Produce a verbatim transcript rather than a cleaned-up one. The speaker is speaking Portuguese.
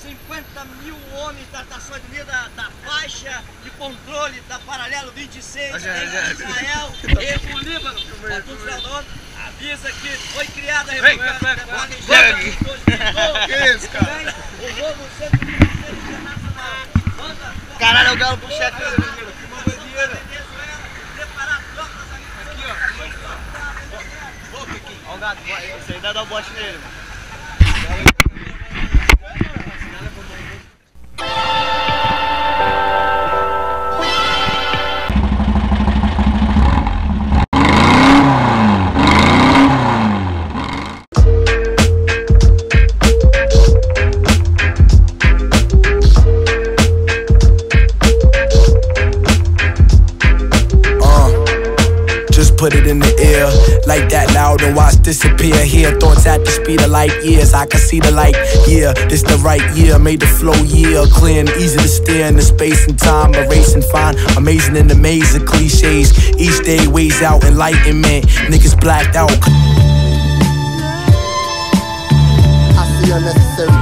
cinquenta mil homens das Nações Unidas da faixa de controle da Paralelo vinte e seis entre Israel e o Líbano. Avisa que foi criada a República Democrática em dois mil e doze. O novo Centro de Defesa Nacional. Caralho, eu galo pro chefe. Você ainda dá o bote nele, mano. Put it in the air, like that loud and watch disappear. Here, thoughts at the speed of light years. I can see the light, yeah, this the right year. Made the flow, yeah, clear and easy to steer in the space and time. Erasing fine, amazing and amazing cliches. Each day weighs out enlightenment. Niggas blacked out. I see unnecessary